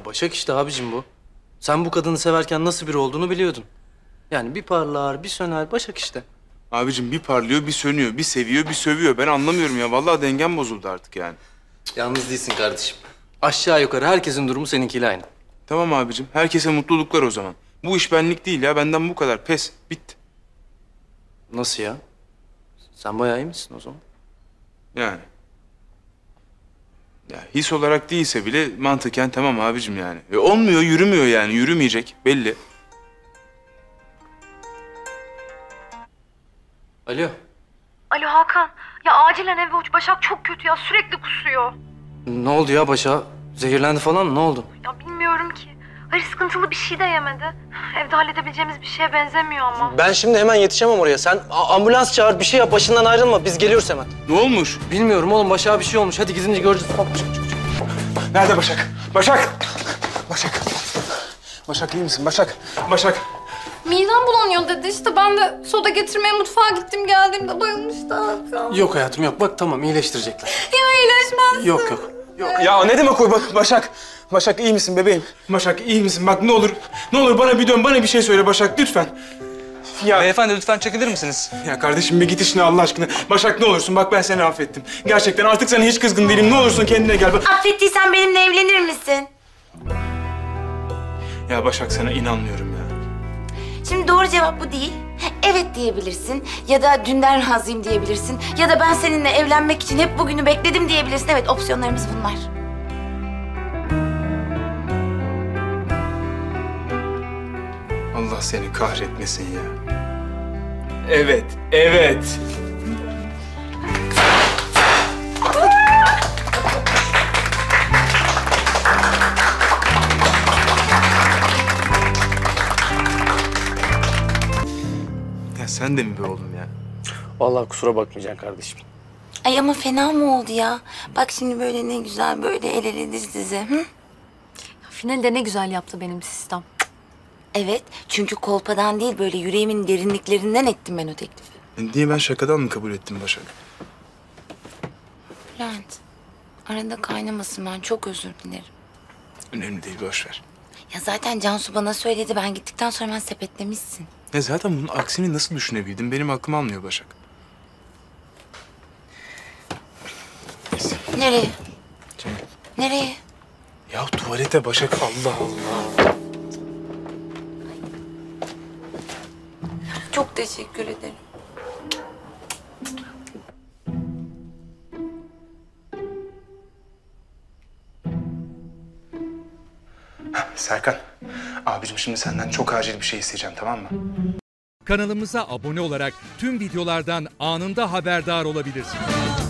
Ya Başak işte abicim bu. Sen bu kadını severken nasıl biri olduğunu biliyordun. Yani bir parlar, bir söner, Başak işte. Abicim bir parlıyor, bir sönüyor, bir seviyor, bir sövüyor. Ben anlamıyorum ya. Vallahi dengem bozuldu artık yani. Yalnız değilsin kardeşim. Aşağı yukarı herkesin durumu seninkiyle aynı. Tamam abicim. Herkese mutluluklar o zaman. Bu iş benlik değil ya. Benden bu kadar. Pes. Bitti. Nasıl ya? Sen bayağı iyi misin o zaman? Yani. Ya his olarak değilse bile mantıken tamam abicim yani. Olmuyor, yürümüyor yani. Yürümeyecek. Belli. Alo. Alo Hakan. Ya acilen eve uç. Başak çok kötü ya. Sürekli kusuyor. Ne oldu ya Başak? Zehirlendi falan mı? Ne oldu? Ya bilmiyorum ki. Hayır sıkıntılı bir şey de yemedi. Evde halledebileceğimiz bir şeye benzemiyor ama. Ben şimdi hemen yetişemem oraya. Sen ambulans çağır, bir şey yap. Başından ayrılma. Biz geliyoruz hemen. Ne olmuş? Bilmiyorum oğlum. Başak'a bir şey olmuş. Hadi gidince göreceğiz. Bak, Başak, nerede Başak? Başak! Başak! Başak iyi misin? Başak! Başak! Midem bulanıyor dedi işte. Ben de soda getirmeye mutfağa gittim. Geldiğimde bayılmıştı Hakan. Yok hayatım yok. Bak tamam iyileştirecekler. Ya iyileşmezsin. Yok yok. Yok. Ya ne demek o? Başak! Başak iyi misin bebeğim? Başak iyi misin? Bak ne olur, ne olur bana bir dön, bana bir şey söyle Başak lütfen. Ya beyefendi lütfen çekilir misiniz? Ya kardeşim bir git işine Allah aşkına. Başak ne olursun bak ben seni affettim. Gerçekten artık sana hiç kızgın değilim. Ne olursun kendine gel. Affettiysen benimle evlenir misin? Ya Başak sana inanmıyorum ya. Şimdi doğru cevap bu değil. Evet diyebilirsin ya da dünden razıyım diyebilirsin. Ya da ben seninle evlenmek için hep bugünü bekledim diyebilirsin. Evet opsiyonlarımız bunlar. Allah seni kahretmesin ya. Evet, evet. Ya sen de mi be oğlum ya? Vallahi kusura bakmayacaksın kardeşim. Ay ama fena mı oldu ya? Bak şimdi böyle ne güzel böyle el ele diz dize. Hı? Finalde ne güzel yaptı benim sistem. Evet, çünkü kolpadan değil böyle yüreğimin derinliklerinden ettim ben o teklifi. Niye ben şakadan mı kabul ettim Başak? Bülent, arada kaynamasın ben çok özür dilerim. Önemli değil, boş ver. Ya zaten Cansu bana söyledi, ben gittikten sonra ben sepetlemişsin. Ya zaten bunun aksini nasıl düşünebildim? Benim aklım almıyor Başak. Nereye? Canım. Nereye? Ya tuvalete Başak, Allah Allah. Çok teşekkür ederim. Serkan, abicim şimdi senden çok acil bir şey isteyeceğim, tamam mı? Kanalımıza abone olarak tüm videolardan anında haberdar olabilirsiniz.